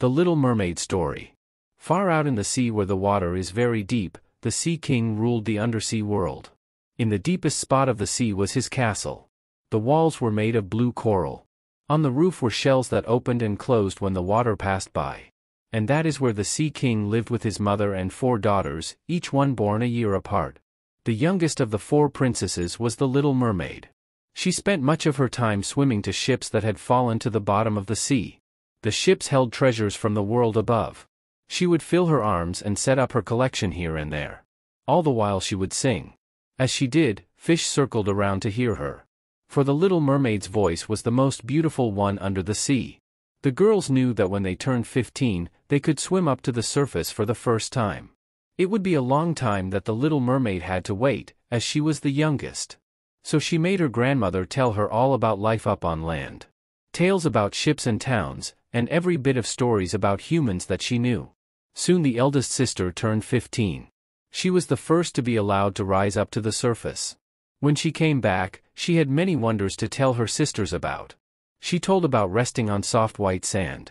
The Little Mermaid Story. Far out in the sea where the water is very deep, the Sea King ruled the undersea world. In the deepest spot of the sea was his castle. The walls were made of blue coral. On the roof were shells that opened and closed when the water passed by. And that is where the Sea King lived with his mother and 4 daughters, each one born a year apart. The youngest of the 4 princesses was the Little Mermaid. She spent much of her time swimming to ships that had fallen to the bottom of the sea. The ships held treasures from the world above. She would fill her arms and set up her collection here and there. All the while she would sing. As she did, fish circled around to hear her. For the Little Mermaid's voice was the most beautiful one under the sea. The girls knew that when they turned 15, they could swim up to the surface for the first time. It would be a long time that the Little Mermaid had to wait, as she was the youngest. So she made her grandmother tell her all about life up on land. Tales about ships and towns, and every bit of stories about humans that she knew. Soon the eldest sister turned 15. She was the first to be allowed to rise up to the surface. When she came back, she had many wonders to tell her sisters about. She told about resting on soft white sand.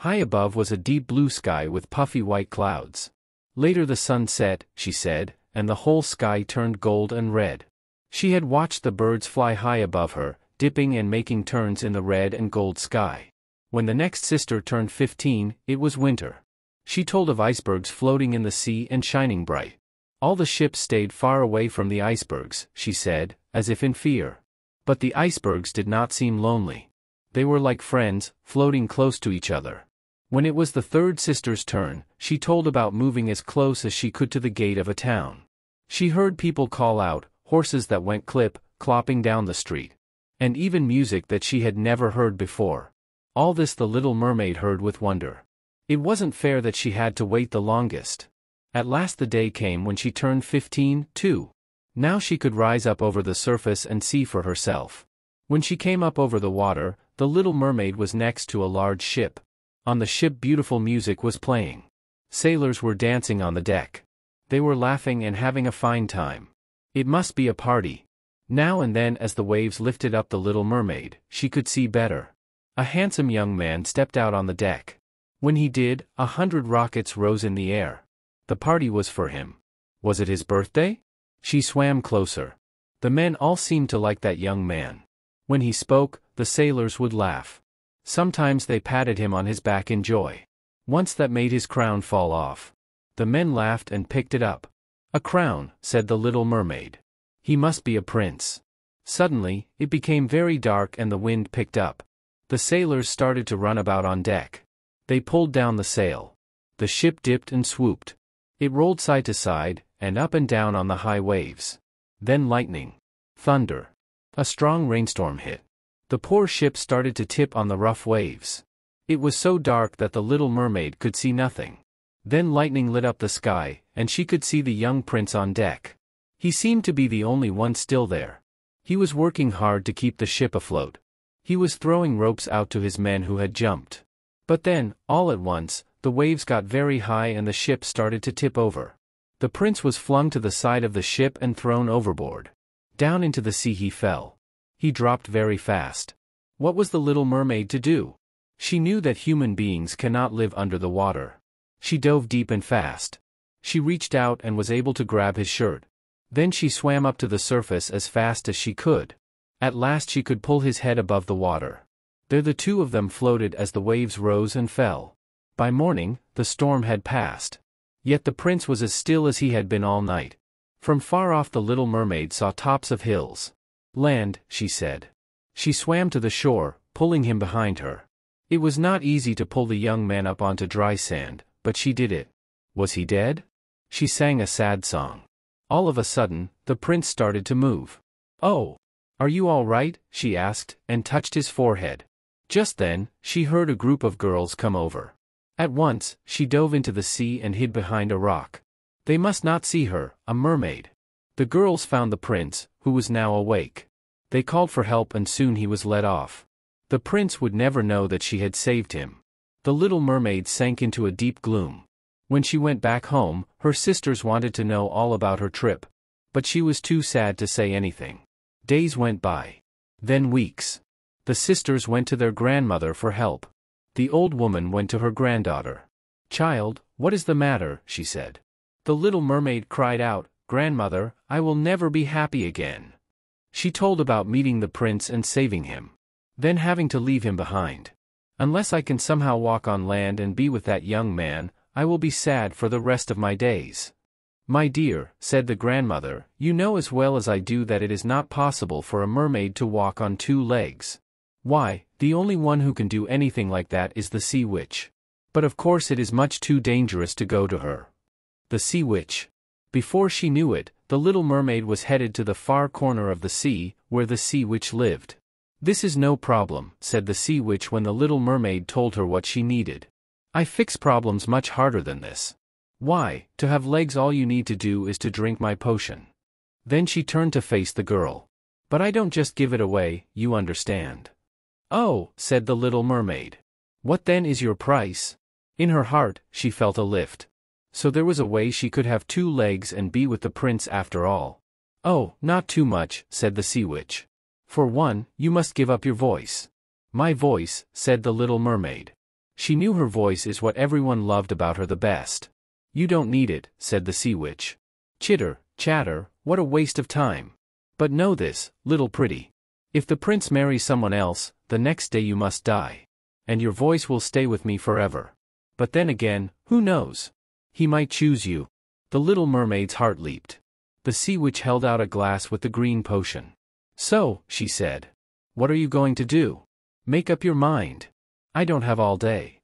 High above was a deep blue sky with puffy white clouds. Later the sun set, she said, and the whole sky turned gold and red. She had watched the birds fly high above her, dipping and making turns in the red and gold sky. When the next sister turned 15, it was winter. She told of icebergs floating in the sea and shining bright. All the ships stayed far away from the icebergs, she said, as if in fear. But the icebergs did not seem lonely. They were like friends, floating close to each other. When it was the third sister's turn, she told about moving as close as she could to the gate of a town. She heard people call out, horses that went clip, clopping down the street. And even music that she had never heard before. All this the Little Mermaid heard with wonder. It wasn't fair that she had to wait the longest. At last the day came when she turned 15, too. Now she could rise up over the surface and see for herself. When she came up over the water, the Little Mermaid was next to a large ship. On the ship beautiful music was playing. Sailors were dancing on the deck. They were laughing and having a fine time. It must be a party. Now and then as the waves lifted up the Little Mermaid, she could see better. A handsome young man stepped out on the deck. When he did, 100 rockets rose in the air. The party was for him. Was it his birthday? She swam closer. The men all seemed to like that young man. When he spoke, the sailors would laugh. Sometimes they patted him on his back in joy. Once that made his crown fall off. The men laughed and picked it up. "A crown," said the Little Mermaid. "He must be a prince." Suddenly, it became very dark and the wind picked up. The sailors started to run about on deck. They pulled down the sail. The ship dipped and swooped. It rolled side to side, and up and down on the high waves. Then lightning. Thunder. A strong rainstorm hit. The poor ship started to tip on the rough waves. It was so dark that the Little Mermaid could see nothing. Then lightning lit up the sky, and she could see the young prince on deck. He seemed to be the only one still there. He was working hard to keep the ship afloat. He was throwing ropes out to his men who had jumped. But then, all at once, the waves got very high and the ship started to tip over. The prince was flung to the side of the ship and thrown overboard. Down into the sea he fell. He dropped very fast. What was the Little Mermaid to do? She knew that human beings cannot live under the water. She dove deep and fast. She reached out and was able to grab his shirt. Then she swam up to the surface as fast as she could. At last she could pull his head above the water. There the two of them floated as the waves rose and fell. By morning, the storm had passed. Yet the prince was as still as he had been all night. From far off the Little Mermaid saw tops of hills. "Land," she said. She swam to the shore, pulling him behind her. It was not easy to pull the young man up onto dry sand, but she did it. Was he dead? She sang a sad song. All of a sudden, the prince started to move. "Oh! Are you all right?" she asked, and touched his forehead. Just then, she heard a group of girls come over. At once, she dove into the sea and hid behind a rock. They must not see her, a mermaid. The girls found the prince, who was now awake. They called for help and soon he was let off. The prince would never know that she had saved him. The Little Mermaid sank into a deep gloom. When she went back home, her sisters wanted to know all about her trip. But she was too sad to say anything. Days went by. Then weeks. The sisters went to their grandmother for help. The old woman went to her granddaughter. "Child, what is the matter?" she said. The little mermaid cried out, "Grandmother, I will never be happy again." She told about meeting the prince and saving him, then having to leave him behind. "Unless I can somehow walk on land and be with that young man, I will be sad for the rest of my days." "My dear," said the grandmother, "you know as well as I do that it is not possible for a mermaid to walk on two legs. Why, the only one who can do anything like that is the sea witch. But of course it is much too dangerous to go to her." The sea witch. Before she knew it, the little mermaid was headed to the far corner of the sea, where the sea witch lived. "This is no problem," said the sea witch when the little mermaid told her what she needed. "I fix problems much harder than this. Why, to have legs all you need to do is to drink my potion." Then she turned to face the girl. "But I don't just give it away, you understand." "Oh," said the little mermaid. "What then is your price?" In her heart, she felt a lift. So there was a way she could have two legs and be with the prince after all. "Oh, not too much," said the sea witch. "For one, you must give up your voice." "My voice," said the little mermaid. She knew her voice is what everyone loved about her the best. "You don't need it," said the sea witch. "Chitter, chatter, what a waste of time. But know this, little pretty. If the prince marries someone else, the next day you must die. And your voice will stay with me forever. But then again, who knows? He might choose you." The little mermaid's heart leaped. The sea witch held out a glass with the green potion. "So," she said, "what are you going to do? Make up your mind. I don't have all day."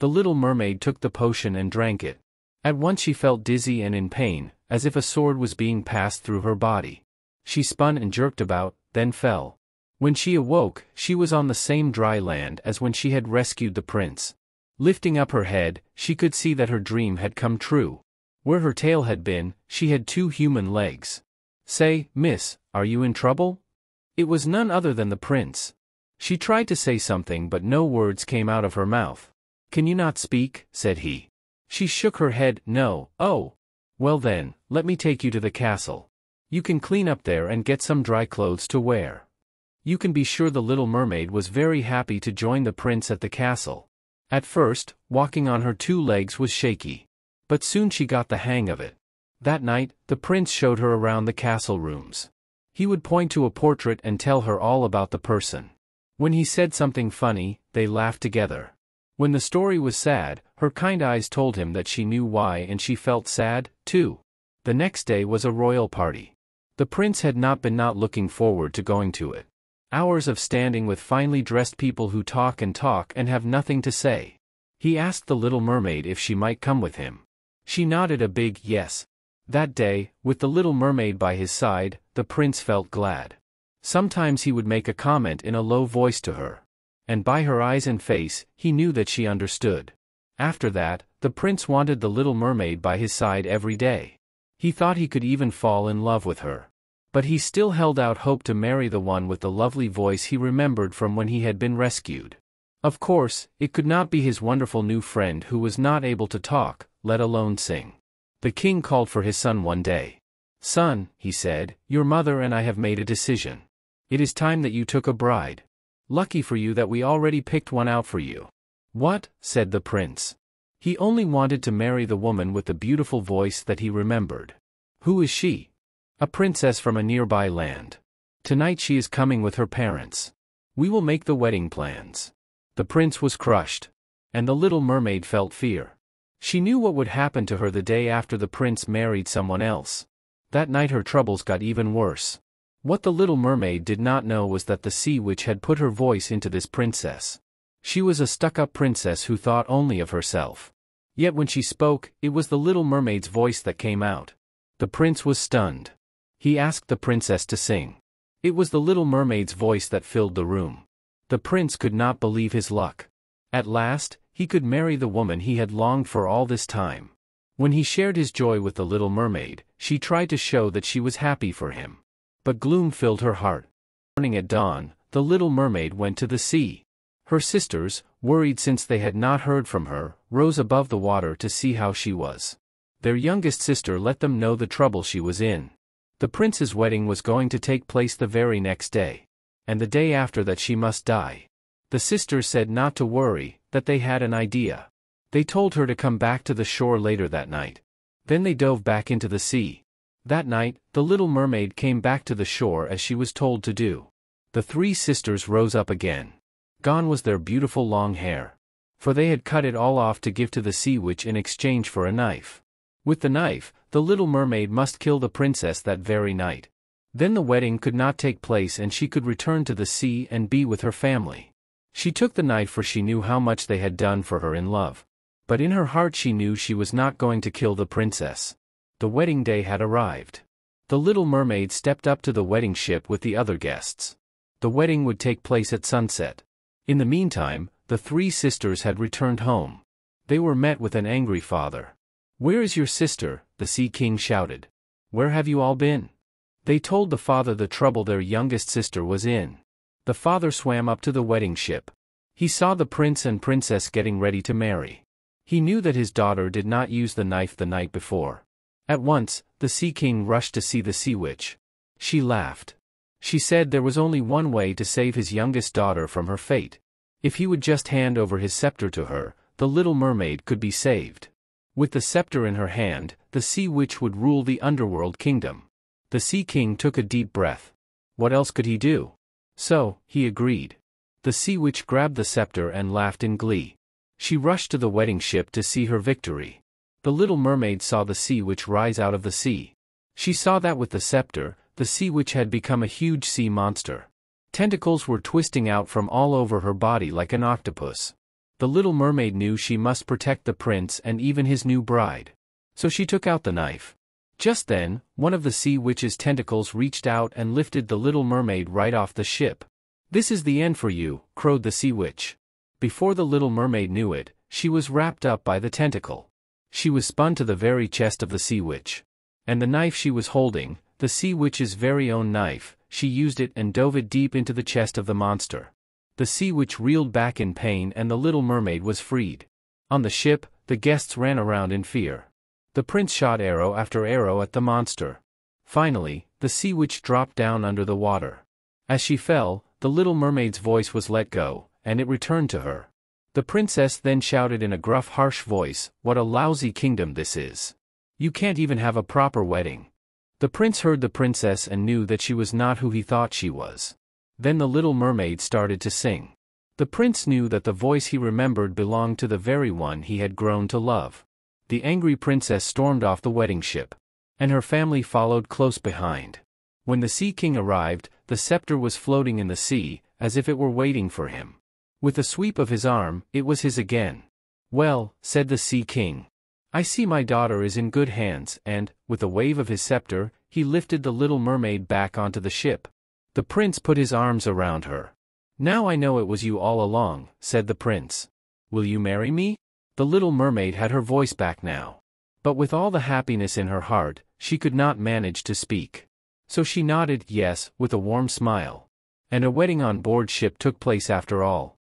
The little mermaid took the potion and drank it. At once she felt dizzy and in pain, as if a sword was being passed through her body. She spun and jerked about, then fell. When she awoke, she was on the same dry land as when she had rescued the prince. Lifting up her head, she could see that her dream had come true. Where her tail had been, she had two human legs. "Say, miss, are you in trouble?" It was none other than the prince. She tried to say something but no words came out of her mouth. "Can you not speak?" said he. She shook her head. "No." "Oh. Well then, let me take you to the castle. You can clean up there and get some dry clothes to wear." You can be sure the little mermaid was very happy to join the prince at the castle. At first, walking on her two legs was shaky. But soon she got the hang of it. That night, the prince showed her around the castle rooms. He would point to a portrait and tell her all about the person. When he said something funny, they laughed together. When the story was sad, her kind eyes told him that she knew why and she felt sad, too. The next day was a royal party. The prince had not been looking forward to going to it. Hours of standing with finely dressed people who talk and have nothing to say. He asked the little mermaid if she might come with him. She nodded a big yes. That day, with the little mermaid by his side, the prince felt glad. Sometimes he would make a comment in a low voice to her. And by her eyes and face, he knew that she understood. After that, the prince wanted the little mermaid by his side every day. He thought he could even fall in love with her. But he still held out hope to marry the one with the lovely voice he remembered from when he had been rescued. Of course, it could not be his wonderful new friend who was not able to talk, let alone sing. The king called for his son one day. "Son," he said, "your mother and I have made a decision. It is time that you took a bride. Lucky for you that we already picked one out for you." "What?" said the prince. He only wanted to marry the woman with the beautiful voice that he remembered. "Who is she?" "A princess from a nearby land. Tonight she is coming with her parents. We will make the wedding plans." The prince was crushed. And the little mermaid felt fear. She knew what would happen to her the day after the prince married someone else. That night her troubles got even worse. What the little mermaid did not know was that the sea witch had put her voice into this princess. She was a stuck-up princess who thought only of herself. Yet when she spoke, it was the little mermaid's voice that came out. The prince was stunned. He asked the princess to sing. It was the little mermaid's voice that filled the room. The prince could not believe his luck. At last, he could marry the woman he had longed for all this time. When he shared his joy with the little mermaid, she tried to show that she was happy for him. But gloom filled her heart. Morning at dawn, the little mermaid went to the sea. Her sisters, worried since they had not heard from her, rose above the water to see how she was. Their youngest sister let them know the trouble she was in. The prince's wedding was going to take place the very next day. And the day after that she must die. The sister said not to worry, that they had an idea. They told her to come back to the shore later that night. Then they dove back into the sea. That night, the little mermaid came back to the shore as she was told to do. The three sisters rose up again. Gone was their beautiful long hair. For they had cut it all off to give to the sea witch in exchange for a knife. With the knife, the little mermaid must kill the princess that very night. Then the wedding could not take place and she could return to the sea and be with her family. She took the knife for she knew how much they had done for her in love. But in her heart she knew she was not going to kill the princess. The wedding day had arrived. The little mermaid stepped up to the wedding ship with the other guests. The wedding would take place at sunset. In the meantime, the three sisters had returned home. They were met with an angry father. "Where is your sister?" the Sea King shouted. "Where have you all been?" They told the father the trouble their youngest sister was in. The father swam up to the wedding ship. He saw the prince and princess getting ready to marry. He knew that his daughter did not use the knife the night before. At once, the Sea King rushed to see the sea witch. She laughed. She said there was only one way to save his youngest daughter from her fate. If he would just hand over his scepter to her, the little mermaid could be saved. With the scepter in her hand, the sea witch would rule the underworld kingdom. The Sea King took a deep breath. What else could he do? So, he agreed. The sea witch grabbed the scepter and laughed in glee. She rushed to the wedding ship to see her victory. The little mermaid saw the sea witch rise out of the sea. She saw that with the scepter, the sea witch had become a huge sea monster. Tentacles were twisting out from all over her body like an octopus. The little mermaid knew she must protect the prince and even his new bride. So she took out the knife. Just then, one of the sea witch's tentacles reached out and lifted the little mermaid right off the ship. "This is the end for you," crowed the sea witch. Before the little mermaid knew it, she was wrapped up by the tentacle. She was spun to the very chest of the sea witch. And the knife she was holding, the sea witch's very own knife, she used it and dove it deep into the chest of the monster. The sea witch reeled back in pain and the little mermaid was freed. On the ship, the guests ran around in fear. The prince shot arrow after arrow at the monster. Finally, the sea witch dropped down under the water. As she fell, the little mermaid's voice was let go, and it returned to her. The princess then shouted in a gruff, harsh voice, "What a lousy kingdom this is! You can't even have a proper wedding!" The prince heard the princess and knew that she was not who he thought she was. Then the little mermaid started to sing. The prince knew that the voice he remembered belonged to the very one he had grown to love. The angry princess stormed off the wedding ship. And her family followed close behind. When the Sea King arrived, the scepter was floating in the sea, as if it were waiting for him. With a sweep of his arm, it was his again. "Well," said the Sea King, "I see my daughter is in good hands," and, with a wave of his scepter, he lifted the little mermaid back onto the ship. The prince put his arms around her. "Now I know it was you all along," said the prince. "Will you marry me?" The little mermaid had her voice back now. But with all the happiness in her heart, she could not manage to speak. So she nodded yes, with a warm smile. And a wedding on board ship took place after all.